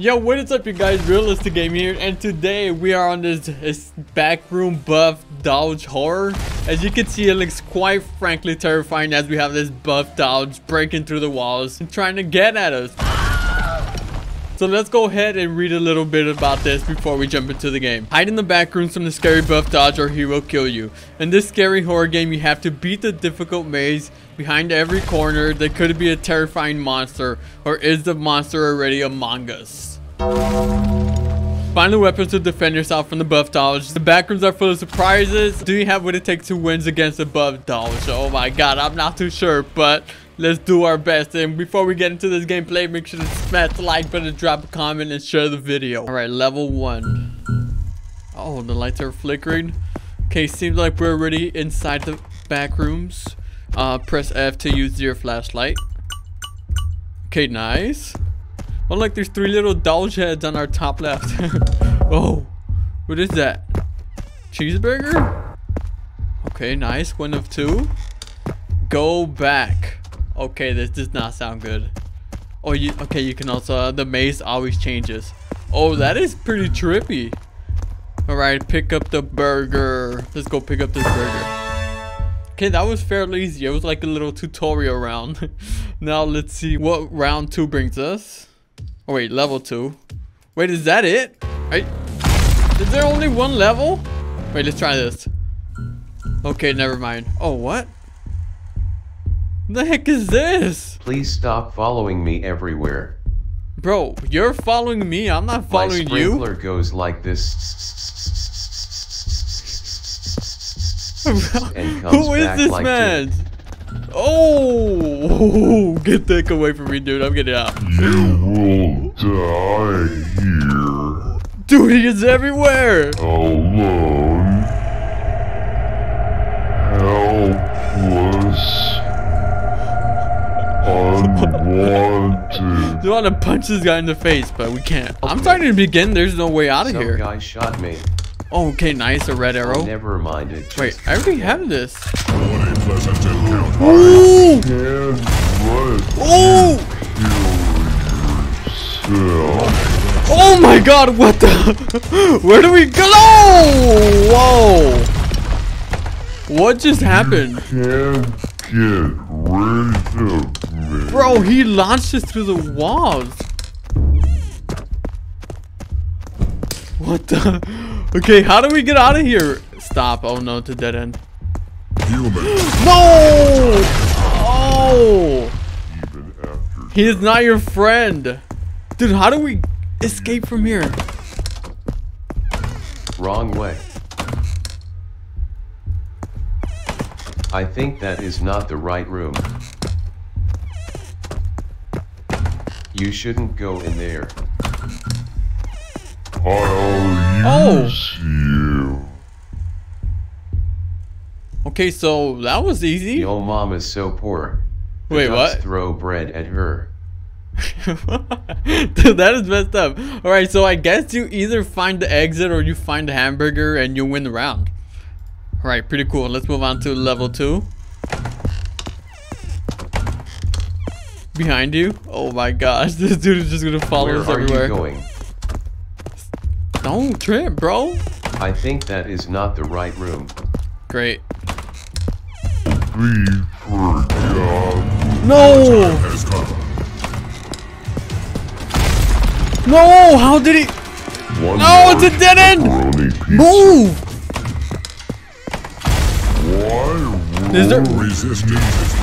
Yo, what is up you guys, Realistic Gaming here, and today we are on this backroom buff dodge horror. As you can see, it looks quite frankly terrifying as we have this buff dodge breaking through the walls and trying to get at us. So let's go ahead and read a little bit about this before we jump into the game. Hide in the back rooms from the scary buff dodge or he will kill you. In this scary horror game, you have to beat the difficult maze. Behind every corner, there could be a terrifying monster, or is the monster already among us? Find the weapons to defend yourself from the buff dodge. The backrooms are full of surprises. Do you have what it takes to win against the buff dodge? Oh my god, I'm not too sure, but let's do our best. And before we get into this gameplay, make sure to smash the like button, drop a comment, and share the video. All right, level 1. Oh, the lights are flickering. Okay, seems like we're already inside the back rooms. Press F to use your flashlight. Okay, nice. Oh, look, there's 3 little doll's heads on our top left. Oh, what is that? Cheeseburger? Okay, nice. 1 of 2. Go back. Okay, this does not sound good. Oh, you can also, the maze always changes. Oh, that is pretty trippy. All right, pick up the burger. Let's go pick up this burger. Okay, that was fairly easy. It was like a little tutorial round. Now let's see what round 2 brings us. Oh wait, level 2. Wait, is that it? Is there only 1 level? Wait, let's try this. Okay, never mind. Oh, what? The heck is this? Please stop following me everywhere. Bro, you're following me. I'm not following you. My sprinkler goes like this and comes Who is back this like man? Oh, get the heck away from me, dude. I'm getting out. You will die here. Dude, he is everywhere. Alone. Helpless. Unwanted. We want to punch this guy in the face, but we can't. I'm starting to begin. There's no way out of here. Some guy shot me. Okay, nice. A red arrow. Never mind it. Wait, I already have this. Ooh! Ooh! Oh my god, what the? Where do we go? Whoa! What just happened? Get rid of me. Bro, he launched us through the walls. What the? Okay, how do we get out of here? Stop. Oh no, to dead end. Human. No! Oh! Even after he is not your friend. Dude, how do we escape from here? Wrong way. I think that is not the right room. You shouldn't go in there. I'll use you. Okay, so that was easy. Your mom is so poor. Wait, what? Throw bread at her. Dude, that is messed up. All right, so I guess you either find the exit or you find the hamburger and you win the round. Alright, pretty cool. Let's move on to level 2. Behind you. Oh my gosh, this dude is just gonna follow us everywhere. Where are you going? Don't trip, bro. I think that is not the right room. Great. No! No! How did he? No, it's a dead end! Move! Is there resistance?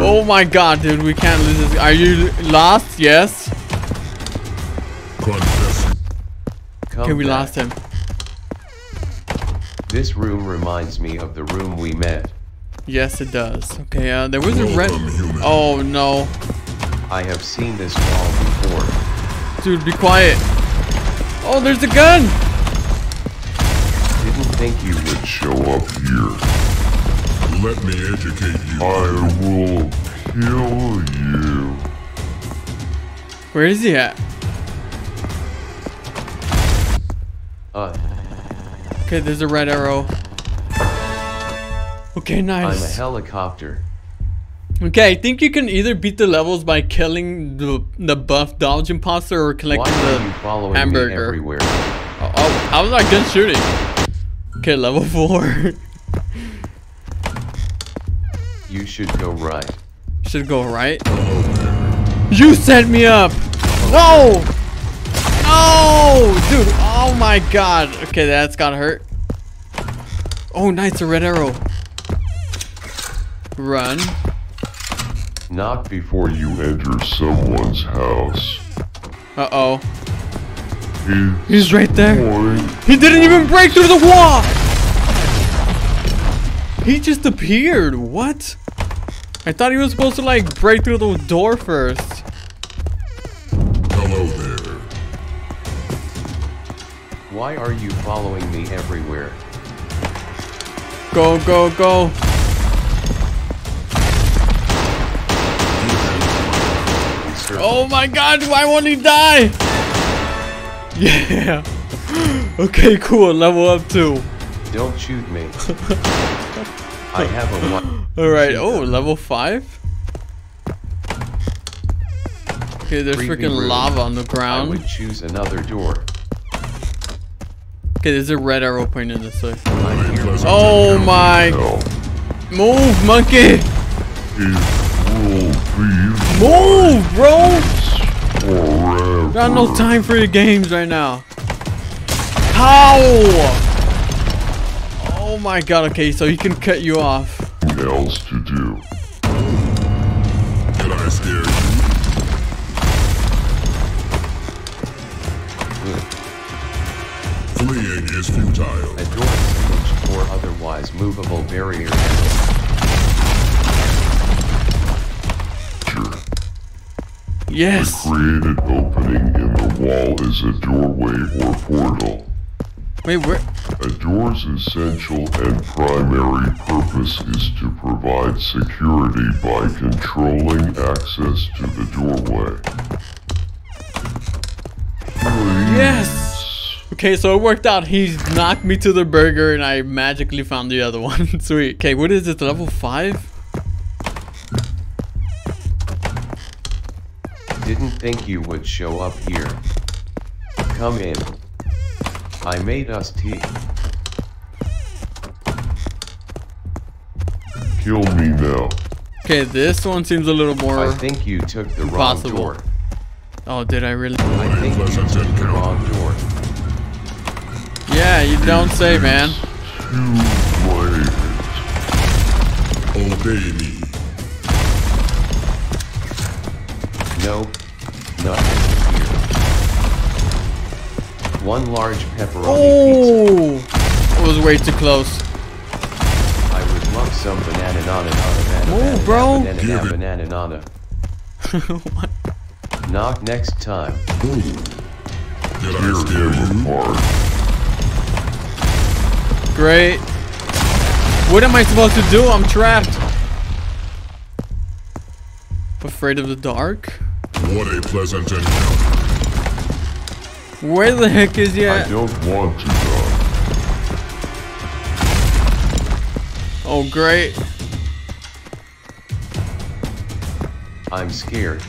Oh my god, dude, we can't lose this. Are you lost? Yes. Okay, we lost him. This room reminds me of the room we met. Yes, it does. Okay, there was a red. Oh no. I have seen this wall before. Dude, be quiet. Oh, there's a gun. Didn't think you would show up here. Let me educate you. I will kill you. Where is he at? Okay, there's a red arrow. Okay, nice. I'm a helicopter. Okay, I think you can either beat the levels by killing the buff dodge imposter or collecting the hamburger. Oh, I was not good shooting. Okay, level 4. You should go right. Should go right? You set me up! Whoa! Oh! Dude, oh my god. Okay, that's gotta hurt. Oh, nice, a red arrow. Run. Not before you enter someone's house. Uh-oh. He's right there. He didn't even break through the wall! He just appeared. What? I thought he was supposed to, like, break through the door first. Hello there. Why are you following me everywhere? Go, go, go. Oh my god, why won't he die? Yeah. Okay, cool. Level up too. Don't shoot me. I have a one. Alright, oh, level 5. Okay, there's freaking lava on the ground. I would choose another door. Okay, there's a red arrow pointing this way. Oh my. Move, monkey. Move, bro. Got no time for your games right now. How? Oh my god, okay, so he can cut you off. What else to do? Did I scare you? Fleeing is futile. A door switch or otherwise movable barrier. Sure. Yes! The created opening in the wall is a doorway or portal. Wait, where? A door's essential and primary purpose is to provide security by controlling access to the doorway. Yes! Okay, so it worked out. He knocked me to the burger and I magically found the other one. Sweet. Okay, what is it? Level 5? Didn't think you would show up here. Come in. I made us tea. Kill me now. Okay, this one seems a little more. I think you took the impossible. Wrong door. Oh, did I really? I think you took the wrong door. Yeah, you don't say, man. Obey me. Nope. Nothing. One large pepperoni pizza. It was way too close. I would love some banana nana banana. Oh, bro. Banana nana. What? Knock next time. Ooh. Did I scare you? Great. What am I supposed to do? I'm trapped. Afraid of the dark? What a pleasant encounter. Where the heck is he at? I don't want to die. Oh, great. I'm scared.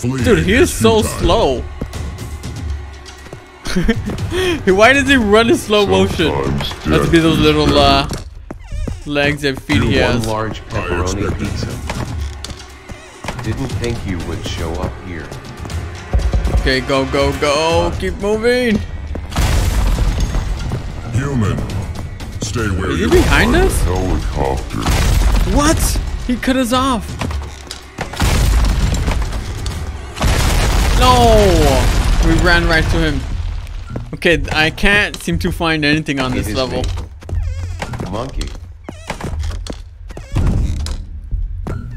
Dude, he is so slow. Why does he run in slow motion? Must be those little legs and feet he has. One large pepperoni pizza. Didn't think you would show up here. Okay, go, go, go. Keep moving. Human, stay where you are. Is he behind us? Helicopter. What? He cut us off. No. We ran right to him. Okay, I can't seem to find anything on this level. Monkey.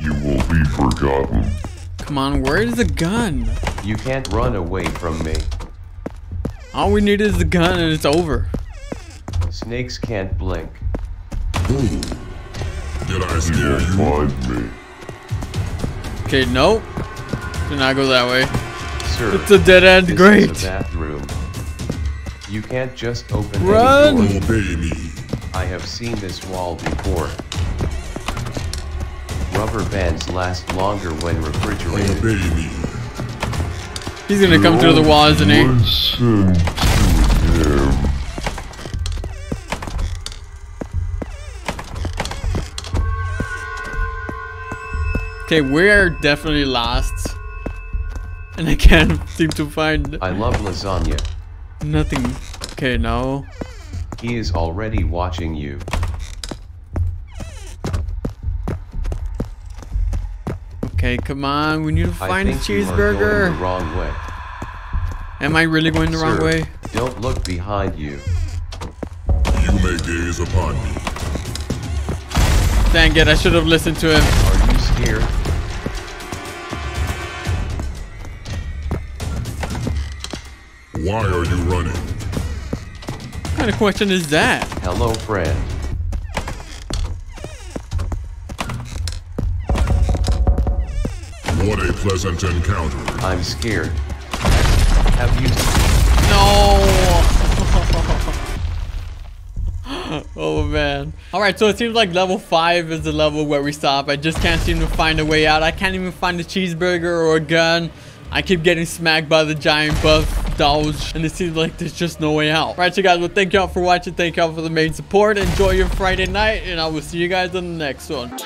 You will be forgotten. Come on, where is the gun? You can't run away from me. All we need is the gun and it's over. Snakes can't blink. Ooh. Did I scare you? Okay, nope. Do not go that way. Sir, it's a dead end. Great. This is a bathroom. You can't just open the door. Run! Obey me. I have seen this wall before. Rubber bands last longer when refrigerated. He's gonna come through the wall, isn't he? Okay, we're definitely lost. And I can't seem to find... I love lasagna. Nothing. Okay, now... He is already watching you. Okay, come on. We need to find a cheeseburger. Going the wrong way. Am I really going the wrong way? Don't look behind you. You may gaze upon me. Dang it! I should have listened to him. Are you scared? Why are you running? What kind of question is that? Hello, friend. What a pleasant encounter. I'm scared. Have you... No! Oh, man. Alright, so it seems like level 5 is the level where we stop. I just can't seem to find a way out. I can't even find a cheeseburger or a gun. I keep getting smacked by the giant buff dodge. And it seems like there's just no way out. Alright, so guys, well, thank y'all for watching. Thank y'all for the main support. Enjoy your Friday night. And I will see you guys in the next one.